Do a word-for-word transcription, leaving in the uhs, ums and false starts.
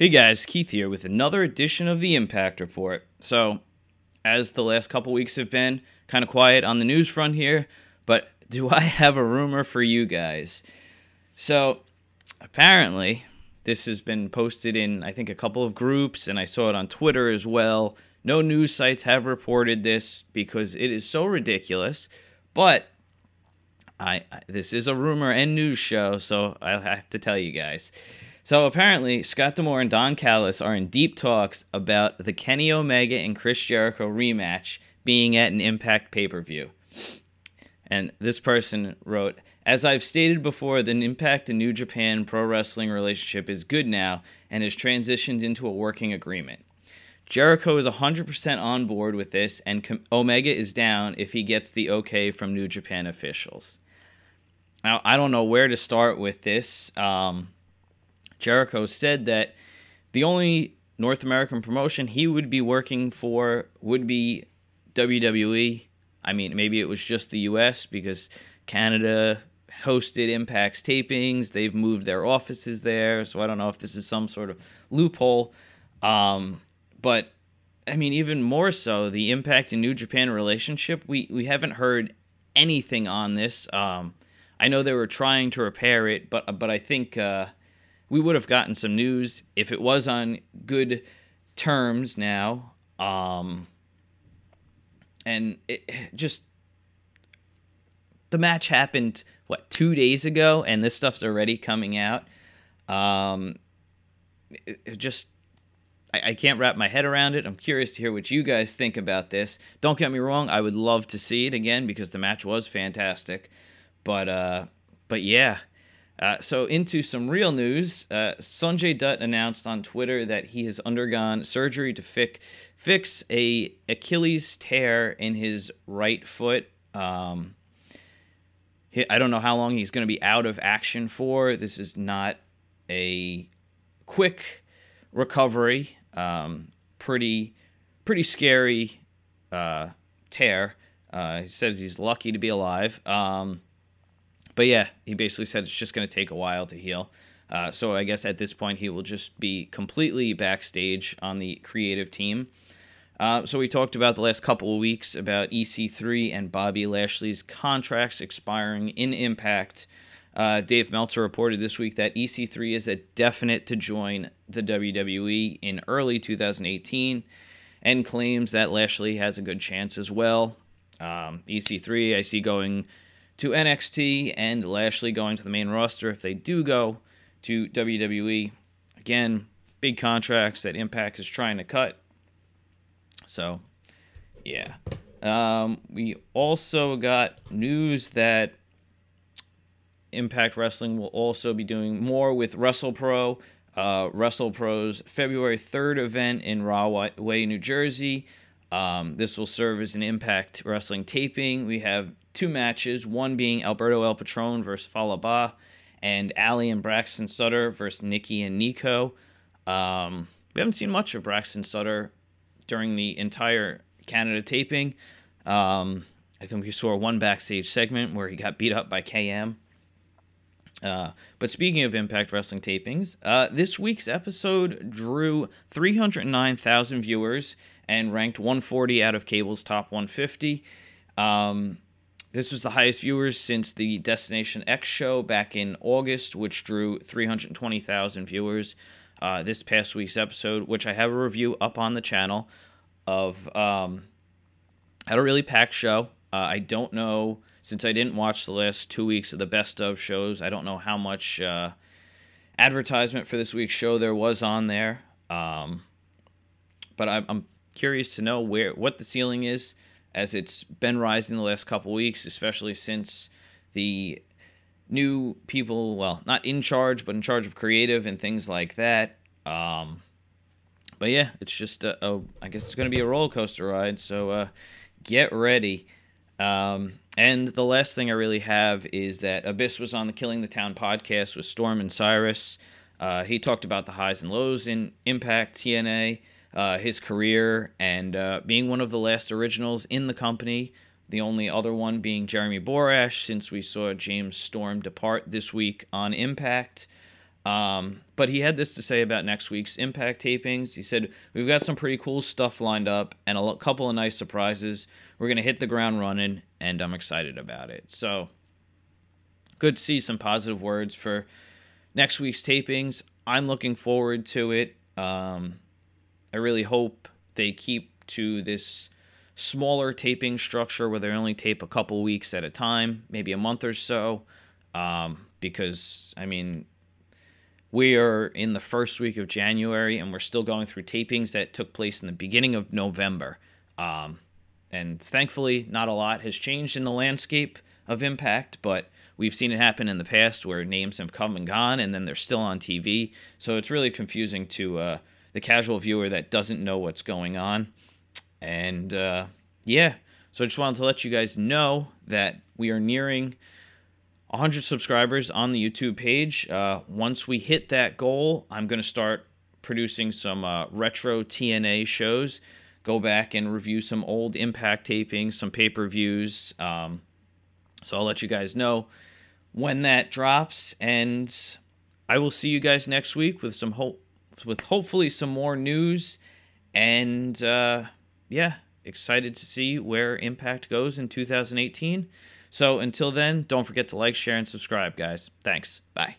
Hey guys, Keith here with another edition of The Impact Report. So, as the last couple weeks have been, kind of quiet on the news front here, but do I have a rumor for you guys? So, apparently, this has been posted in, I think, a couple of groups, and I saw it on Twitter as well. No news sites have reported this because it is so ridiculous, but I, I this is a rumor and news show, so I'll have to tell you guys. So apparently, Scott D'Amore and Don Callis are in deep talks about the Kenny Omega and Chris Jericho rematch being at an Impact pay-per-view. And this person wrote, "As I've stated before, the Impact and New Japan pro wrestling relationship is good now and has transitioned into a working agreement. Jericho is one hundred percent on board with this, and Omega is down if he gets the okay from New Japan officials." Now, I don't know where to start with this. Um... Jericho said that the only North American promotion he would be working for would be W W E. I mean, maybe it was just the U S because Canada hosted Impact's tapings. They've moved their offices there, so I don't know if this is some sort of loophole. Um, but, I mean, even more so, the Impact and New Japan relationship, we, we haven't heard anything on this. Um, I know they were trying to repair it, but, but I think... Uh, We would have gotten some news if it was on good terms now. Um, and it just, the match happened, what, two days ago, and this stuff's already coming out. Um, it, it just, I, I can't wrap my head around it. I'm curious to hear what you guys think about this. Don't get me wrong, I would love to see it again because the match was fantastic. But, uh, but yeah. Uh, so into some real news, uh, Sanjay Dutt announced on Twitter that he has undergone surgery to fi- fix a Achilles tear in his right foot. Um, he, I don't know how long he's going to be out of action for. This is not a quick recovery. Um, pretty, pretty scary uh, tear. Uh, he says he's lucky to be alive. Um, But yeah, he basically said it's just going to take a while to heal. Uh, so I guess at this point he will just be completely backstage on the creative team. Uh, so we talked about the last couple of weeks about E C three and Bobby Lashley's contracts expiring in Impact. Uh, Dave Meltzer reported this week that E C three is a definite to join the W W E in early two thousand eighteen and claims that Lashley has a good chance as well. Um, E C three I see going to N X T and Lashley going to the main roster if they do go to W W E. Again, big contracts that Impact is trying to cut. So, yeah. Um, we also got news that Impact Wrestling will also be doing more with WrestlePro. Uh, WrestlePro's February third event in Rahway, New Jersey. Um, this will serve as an Impact Wrestling taping. We have two matches, one being Alberto El Patron versus Falaba, and Ali and Braxton Sutter versus Nikki and Nico. Um, we haven't seen much of Braxton Sutter during the entire Canada taping. Um, I think we saw one backstage segment where he got beat up by K M. Uh, but speaking of Impact Wrestling tapings, uh, this week's episode drew three hundred nine thousand viewers and ranked one forty out of Cable's top one fifty. Um, this was the highest viewers since the Destination X show back in August, which drew three hundred twenty thousand viewers. Uh, this past week's episode, which I have a review up on the channel of, um, had a really packed show. Uh, I don't know... Since I didn't watch the last two weeks of the best of shows, I don't know how much uh, advertisement for this week's show there was on there. Um, but I'm, I'm curious to know where what the ceiling is, as it's been rising the last couple weeks, especially since the new people, well, not in charge, but in charge of creative and things like that. Um, but yeah, it's just, a, a, I guess it's going to be a roller coaster ride, so uh, get ready. Um, and the last thing I really have is that Abyss was on the Killing the Town podcast with Storm and Cyrus. Uh, he talked about the highs and lows in Impact, T N A, uh, his career, and uh, being one of the last originals in the company, the only other one being Jeremy Borash, since we saw James Storm depart this week on Impact. Um, but he had this to say about next week's Impact tapings. He said, "We've got some pretty cool stuff lined up and a couple of nice surprises. We're going to hit the ground running, and I'm excited about it." So, good to see some positive words for next week's tapings. I'm looking forward to it. Um, I really hope they keep to this smaller taping structure where they only tape a couple weeks at a time, maybe a month or so, um, because, I mean, we are in the first week of January, and we're still going through tapings that took place in the beginning of November. Um, and thankfully, not a lot has changed in the landscape of Impact, but we've seen it happen in the past where names have come and gone, and then they're still on T V. So it's really confusing to uh, the casual viewer that doesn't know what's going on. And, uh, yeah, so I just wanted to let you guys know that we are nearing one hundred subscribers on the YouTube page. Uh, once we hit that goal, I'm going to start producing some uh, retro T N A shows, go back and review some old Impact tapings, some pay-per-views. Um, so I'll let you guys know when that drops, and I will see you guys next week with some ho- with hopefully some more news, and uh, yeah, excited to see where Impact goes in two thousand eighteen. So until then, don't forget to like, share, and subscribe, guys. Thanks. Bye.